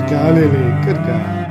Good guy, Lily. Good guy.